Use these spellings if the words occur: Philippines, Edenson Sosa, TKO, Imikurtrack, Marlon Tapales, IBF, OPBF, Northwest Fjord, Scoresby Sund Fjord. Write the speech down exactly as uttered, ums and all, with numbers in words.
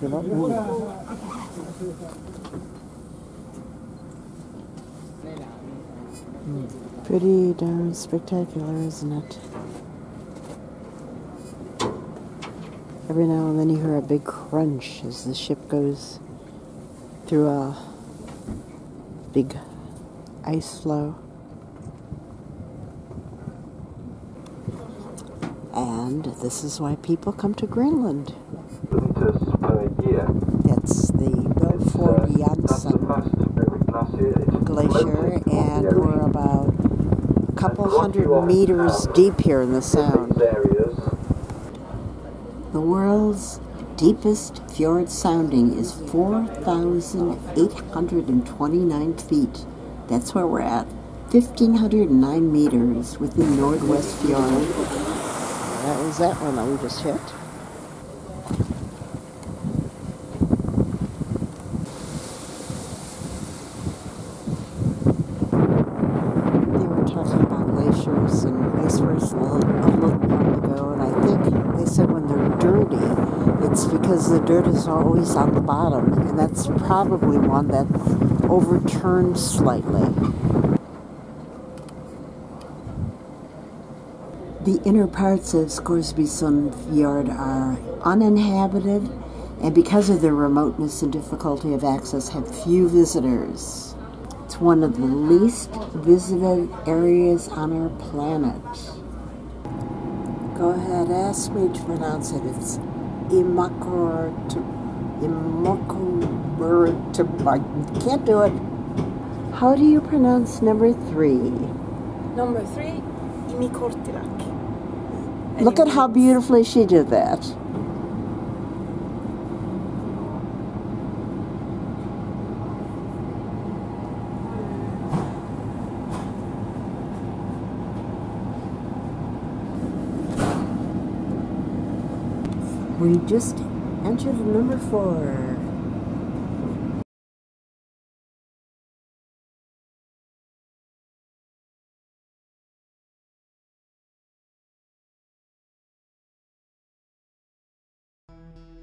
Cannot move. Mm. Pretty darn spectacular, isn't it? Every now and then you hear a big crunch as the ship goes through a big ice floe. And this is why people come to Greenland. Liters per year. That's the Northwest Glacier, and we're about a couple hundred meters deep here in the sound. The world's deepest fjord sounding is four thousand eight hundred twenty-nine feet. That's where we're at. one thousand five hundred nine meters within Northwest Fjord. That was that one that we just hit. They were talking about glaciers and icebergs a little while ago, and I think they said when they're dirty, it's because the dirt is always on the bottom, and that's probably one that overturned slightly. The inner parts of Scoresby Sund Fjord are uninhabited, and because of their remoteness and difficulty of access, have few visitors. It's one of the least visited areas on our planet. Go ahead, ask me to pronounce it. It's Imikurtrack. I can't do it. How do you pronounce number three? Number three, Imikurtrack. Look at how beautifully she did that. We just entered number four. Thank you.